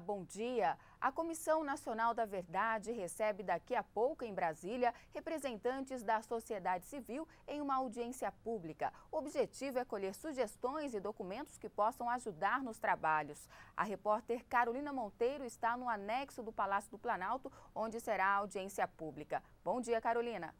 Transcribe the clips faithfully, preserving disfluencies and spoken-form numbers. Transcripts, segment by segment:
Olá, bom dia. A Comissão Nacional da Verdade recebe daqui a pouco em Brasília representantes da sociedade civil em uma audiência pública. O objetivo é colher sugestões e documentos que possam ajudar nos trabalhos. A repórter Carolina Monteiro está no anexo do Palácio do Planalto, onde será a audiência pública. Bom dia, Carolina.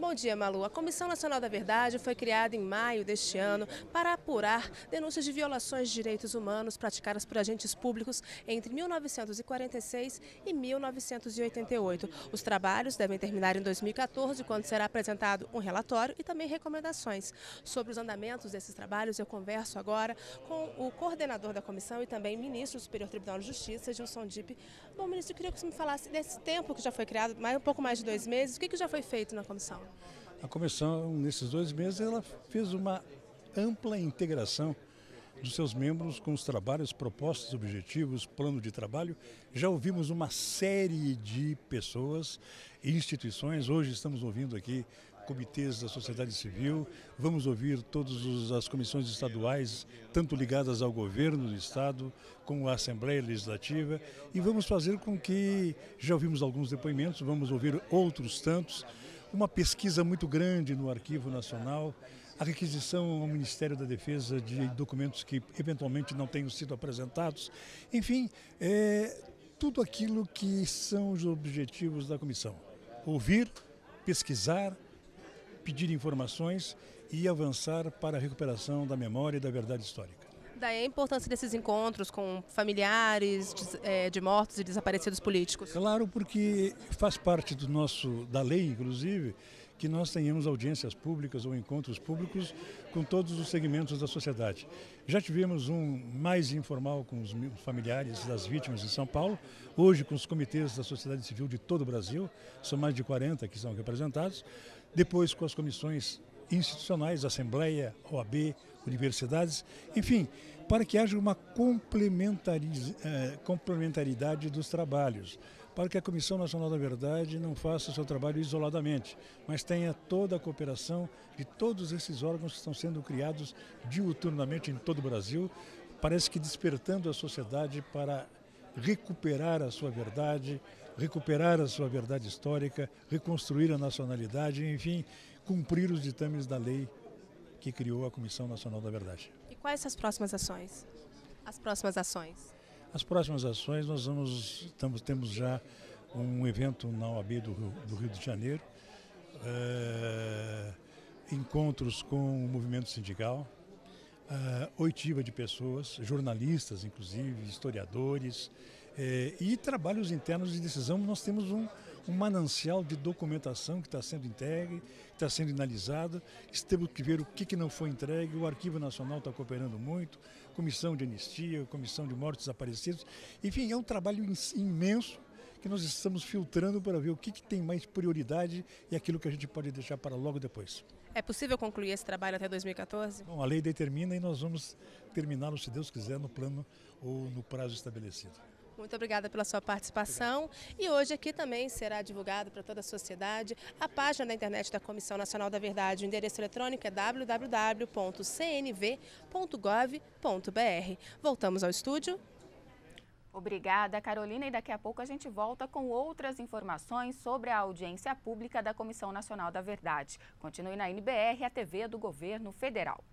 Bom dia, Malu. A Comissão Nacional da Verdade foi criada em maio deste ano para apurar denúncias de violações de direitos humanos praticadas por agentes públicos entre mil novecentos e quarenta e seis e mil novecentos e oitenta e oito. Os trabalhos devem terminar em dois mil e quatorze, quando será apresentado um relatório e também recomendações. Sobre os andamentos desses trabalhos, eu converso agora com o coordenador da comissão e também ministro do Superior Tribunal de Justiça, Gilson Dipp. Bom, ministro, eu queria que você me falasse desse tempo que já foi criado, mais um pouco mais de dois meses, o que já foi feito na comissão? A comissão, nesses dois meses, ela fez uma ampla integração dos seus membros com os trabalhos, propostas, objetivos, plano de trabalho. Já ouvimos uma série de pessoas e instituições. Hoje estamos ouvindo aqui comitês da sociedade civil, vamos ouvir todas as comissões estaduais, tanto ligadas ao governo do Estado, como à Assembleia Legislativa, e vamos fazer com que, já ouvimos alguns depoimentos, vamos ouvir outros tantos. Uma pesquisa muito grande no Arquivo Nacional, a requisição ao Ministério da Defesa de documentos que eventualmente não tenham sido apresentados. Enfim, é, tudo aquilo que são os objetivos da comissão. Ouvir, pesquisar, pedir informações e avançar para a recuperação da memória e da verdade histórica. Daí a importância desses encontros com familiares de, é, de mortos e desaparecidos políticos. Claro, porque faz parte do nosso, da lei, inclusive, que nós tenhamos audiências públicas ou encontros públicos com todos os segmentos da sociedade. Já tivemos um mais informal com os familiares das vítimas em São Paulo, hoje com os comitês da sociedade civil de todo o Brasil, são mais de quarenta que são representados, depois com as comissões institucionais, Assembleia, O A B, universidades, enfim, para que haja uma complementaridade dos trabalhos, para que a Comissão Nacional da Verdade não faça o seu trabalho isoladamente, mas tenha toda a cooperação de todos esses órgãos que estão sendo criados diuturnamente em todo o Brasil, parece que despertando a sociedade para recuperar a sua verdade, recuperar a sua verdade histórica, reconstruir a nacionalidade, enfim, cumprir os ditames da lei que criou a Comissão Nacional da Verdade. E quais são as próximas ações? As próximas ações? As próximas ações, nós vamos, estamos, temos já um evento na O A B do Rio, do Rio de Janeiro, uh, encontros com o movimento sindical, uh, oitiva de pessoas, jornalistas, inclusive, historiadores, É, e trabalhos internos de decisão. Nós temos um, um manancial de documentação que está sendo entregue, que está sendo analisado. Temos que ver o que, que não foi entregue. O Arquivo Nacional está cooperando muito, Comissão de Anistia, Comissão de Mortos Desaparecidos. Enfim, é um trabalho imenso que nós estamos filtrando para ver o que, que tem mais prioridade e aquilo que a gente pode deixar para logo depois. É possível concluir esse trabalho até dois mil e quatorze? Bom, a lei determina e nós vamos terminá-lo, se Deus quiser, no plano ou no prazo estabelecido. Muito obrigada pela sua participação. Obrigado. E hoje aqui também será divulgado para toda a sociedade a página da internet da Comissão Nacional da Verdade. O endereço eletrônico é w w w ponto c n v ponto gov ponto br. Voltamos ao estúdio. Obrigada, Carolina. E daqui a pouco a gente volta com outras informações sobre a audiência pública da Comissão Nacional da Verdade. Continue na N B R, a T V do Governo Federal.